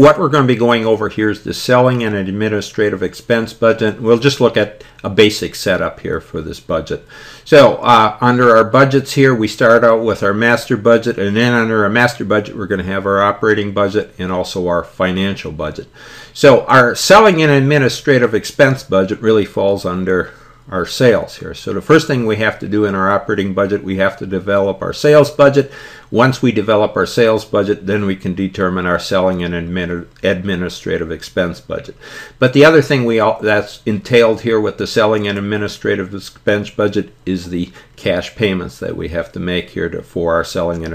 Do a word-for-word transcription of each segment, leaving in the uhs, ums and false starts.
What we're going to be going over here is the selling and administrative expense budget. We'll just look at a basic setup here for this budget. So uh, under our budgets here, we start out with our master budget, and then under our master budget, we're going to have our operating budget and also our financial budget. So our selling and administrative expense budget really falls under our sales here. So the first thing we have to do in our operating budget, we have to develop our sales budget. Once we develop our sales budget, then we can determine our selling and admin administrative expense budget. But the other thing we all, that's entailed here with the selling and administrative expense budget is the cash payments that we have to make here to, for our selling and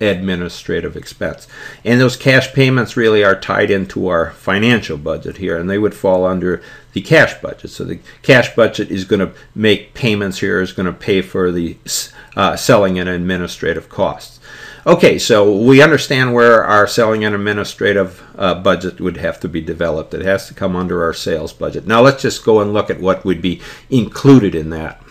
administrative expense. And those cash payments really are tied into our financial budget here, and they would fall under the cash budget. So the cash budget is going to make payments here, is going to pay for the uh, selling and administrative costs. Okay, so we understand where our selling and administrative uh, budget would have to be developed. It has to come under our sales budget. Now let's just go and look at what would be included in that.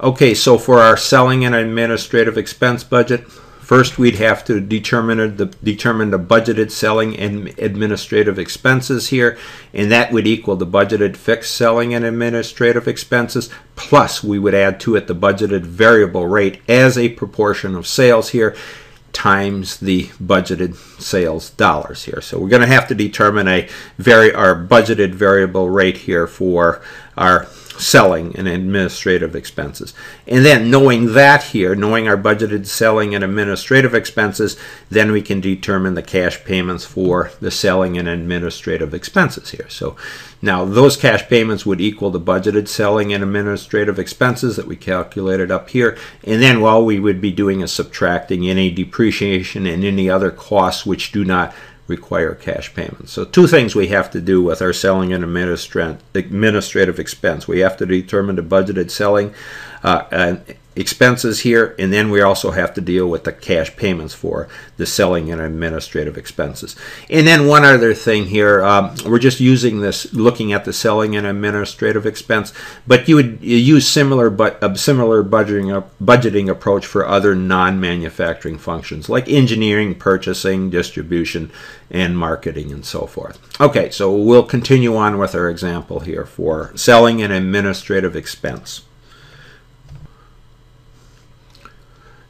Okay, so for our selling and administrative expense budget, first, we'd have to determine the, determine the budgeted selling and administrative expenses here, and that would equal the budgeted fixed selling and administrative expenses, plus we would add to it the budgeted variable rate as a proportion of sales here, times the budgeted sales dollars here. So we're going to have to determine a very our budgeted variable rate here for our selling and administrative expenses. And then knowing that here, knowing our budgeted selling and administrative expenses, then we can determine the cash payments for the selling and administrative expenses here. So now those cash payments would equal the budgeted selling and administrative expenses that we calculated up here. And then all we would be doing is subtracting any depreciation and any other costs which do not require cash payments. So two things we have to do with our selling and administrat administrative expense. We have to determine the budgeted selling uh, and expenses here, and then we also have to deal with the cash payments for the selling and administrative expenses. And then one other thing here, um, we're just using this, looking at the selling and administrative expense, but you would you use similar but uh, similar budgeting uh, budgeting approach for other non-manufacturing functions like engineering, purchasing, distribution, and marketing, and so forth. Okay, so we'll continue on with our example here for selling and administrative expense.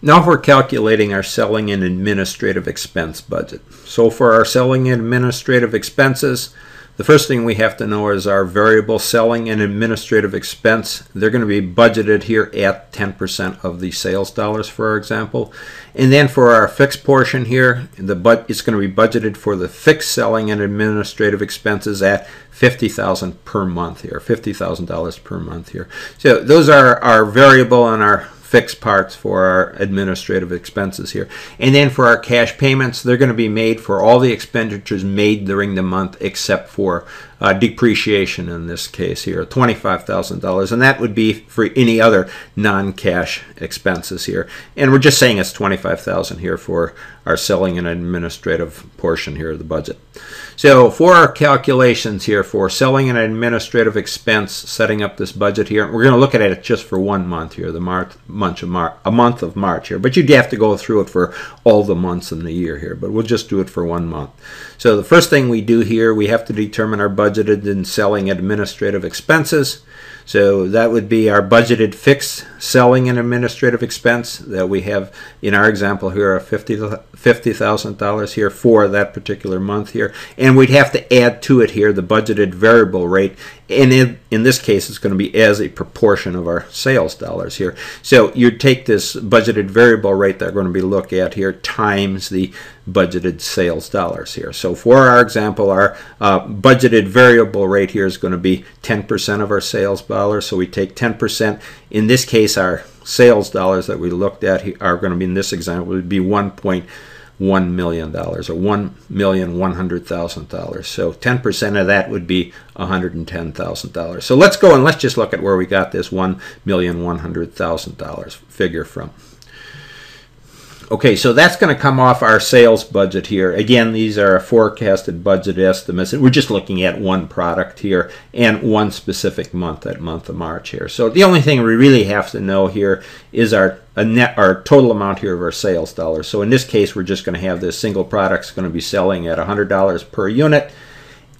Now we're calculating our selling and administrative expense budget. So for our selling and administrative expenses, the first thing we have to know is our variable selling and administrative expense. They're going to be budgeted here at ten percent of the sales dollars, for example. And then for our fixed portion here, the but it's going to be budgeted for the fixed selling and administrative expenses at fifty thousand dollars per month here, fifty thousand dollars per month here. So those are our variable and our fixed parts for our administrative expenses here. And then for our cash payments, they're going to be made for all the expenditures made during the month except for uh, depreciation in this case here, twenty-five thousand dollars. And that would be for any other non-cash expenses here. And we're just saying it's twenty-five thousand dollars here for our selling and administrative portion here of the budget. So for our calculations here for selling and administrative expense, setting up this budget here, we're going to look at it just for one month here, the March, month of March, a month of March here, but you'd have to go through it for all the months in the year here, but we'll just do it for one month. So the first thing we do here, we have to determine our budgeted and selling administrative expenses. So that would be our budgeted fixed selling and administrative expense that we have in our example here of fifty thousand dollars here for that particular month here. And we'd have to add to it here the budgeted variable rate. And in, in this case, it's going to be as a proportion of our sales dollars here. So you take this budgeted variable rate that we're going to be looking at here times the budgeted sales dollars here. So for our example, our uh, budgeted variable rate here is going to be ten percent of our sales dollars. So we take ten percent. In this case, our sales dollars that we looked at here are going to be, in this example, would be one point one million dollars or one million one hundred thousand dollars. So ten percent of that would be one hundred ten thousand dollars. So let's go and let's just look at where we got this one million one hundred thousand dollars figure from. Okay, so that's going to come off our sales budget here. Again, these are forecasted budget estimates. We're just looking at one product here and one specific month, that month of March here. So the only thing we really have to know here is our a net, our total amount here of our sales dollars. So in this case, we're just going to have this single product's going to be selling at one hundred dollars per unit.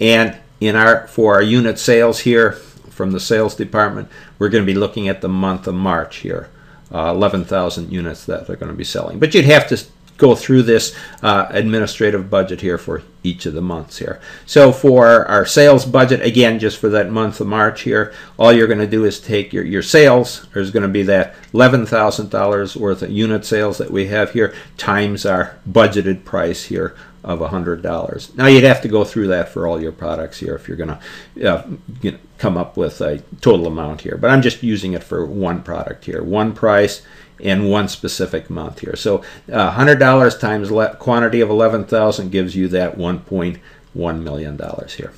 And in our for our unit sales here from the sales department, we're going to be looking at the month of March here. Uh, eleven thousand units that they're going to be selling. But you'd have to go through this uh, administrative budget here for each of the months here. So for our sales budget, again, just for that month of March here, all you're going to do is take your, your sales. There's going to be that eleven thousand dollars worth of unit sales that we have here times our budgeted price here of one hundred dollars. Now you'd have to go through that for all your products here if you're going to uh, you know, come up with a total amount here. But I'm just using it for one product here, one price and one specific month here. So uh, one hundred dollars times quantity of eleven thousand gives you that one point one million dollars here.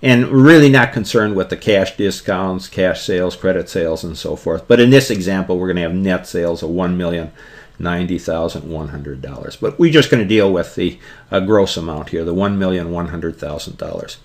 And we're really not concerned with the cash discounts, cash sales, credit sales, and so forth. But in this example, we're going to have net sales of one million ninety thousand one hundred dollars. But we're just going to deal with the uh, gross amount here, the one million one hundred thousand dollars.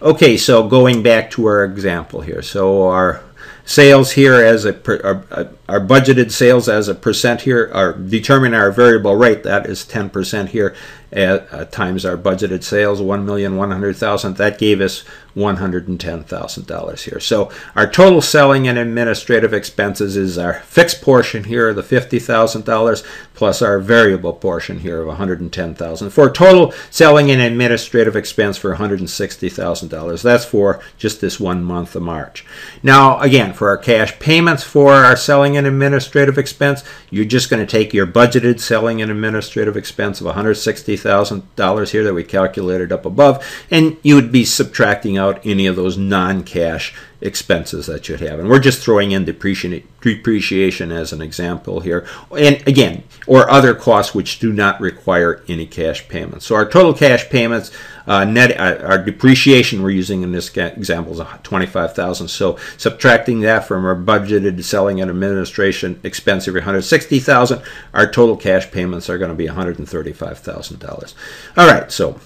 Okay, so going back to our example here. So our sales here as a per, our, our budgeted sales as a percent here are determine our variable rate, that is ten percent here at, uh, times our budgeted sales one million one hundred thousand dollars. That gave us one hundred ten thousand dollars here. So our total selling and administrative expenses is our fixed portion here, the fifty thousand dollars, plus our variable portion here of one hundred ten thousand dollars for a total selling and administrative expense for one hundred sixty thousand dollars. That's for just this one month of March. Now again, for our cash payments for our selling and administrative expense, you're just going to take your budgeted selling and administrative expense of one hundred sixty thousand dollars here that we calculated up above, and you would be subtracting out any of those non-cash expenses that you have. And we're just throwing in depreciation as an example here. And again, or other costs which do not require any cash payments. So our total cash payments, uh, net, uh, our depreciation we're using in this example is twenty-five thousand dollars. So subtracting that from our budgeted selling and administration expense of one hundred sixty thousand dollars, our total cash payments are going to be one hundred thirty-five thousand dollars. All right, so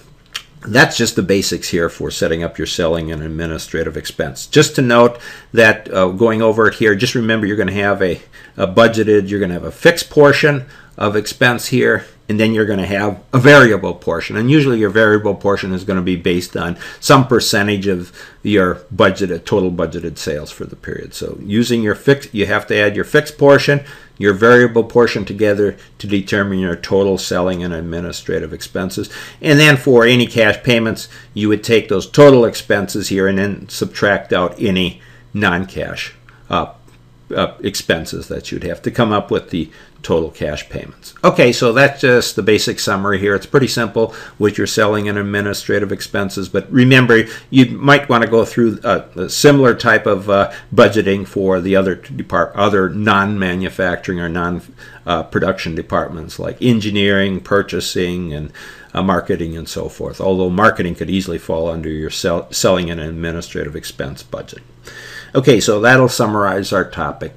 that's just the basics here for setting up your selling and administrative expense. Just to note that uh, going over it here, just remember you're going to have a, a budgeted, you're going to have a fixed portion of expense here, and then you're going to have a variable portion. And usually your variable portion is going to be based on some percentage of your budgeted, total budgeted sales for the period. So using your fixed, you have to add your fixed portion, your variable portion together to determine your total selling and administrative expenses. And then for any cash payments, you would take those total expenses here and then subtract out any non-cash uh, uh, expenses that you'd have to come up with the total cash payments. Okay, so that's just the basic summary here. It's pretty simple with your selling and administrative expenses, but remember you might want to go through a, a similar type of uh, budgeting for the other depart other non-manufacturing or non-production uh, departments like engineering, purchasing, and uh, marketing, and so forth. Although marketing could easily fall under your sell selling and administrative expense budget. Okay, so that'll summarize our topic